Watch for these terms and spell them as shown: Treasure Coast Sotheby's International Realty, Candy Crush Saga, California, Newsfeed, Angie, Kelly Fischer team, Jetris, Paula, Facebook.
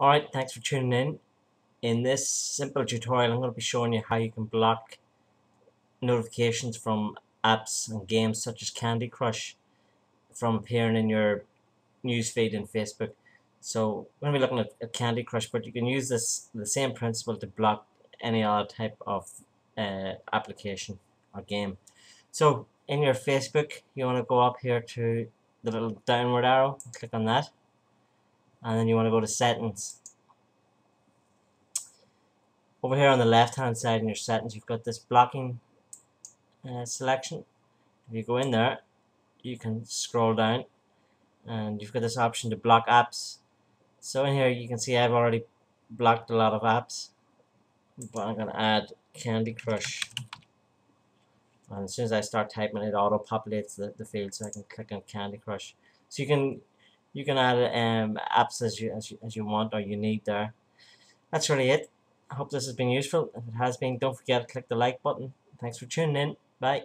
Alright, thanks for tuning in. In this simple tutorial, I'm going to be showing you how you can block notifications from apps and games such as Candy Crush from appearing in your newsfeed in Facebook. So we're going to be looking at Candy Crush, but you can use the same principle to block any other type of application or game. So in your Facebook, you want to go up here to the little downward arrow, click on that, and then you want to go to settings. Over here on the left hand side in your settings, you've got this blocking selection. If you go in there, you can scroll down and you've got this option to block apps. So in here you can see I've already blocked a lot of apps, but I'm going to add Candy Crush, and as soon as I start typing it auto populates the field, so I can click on Candy Crush. So you can add apps as you want or you need there. That's really it. I hope this has been useful. If it has been, don't forget to click the like button. Thanks for tuning in. Bye.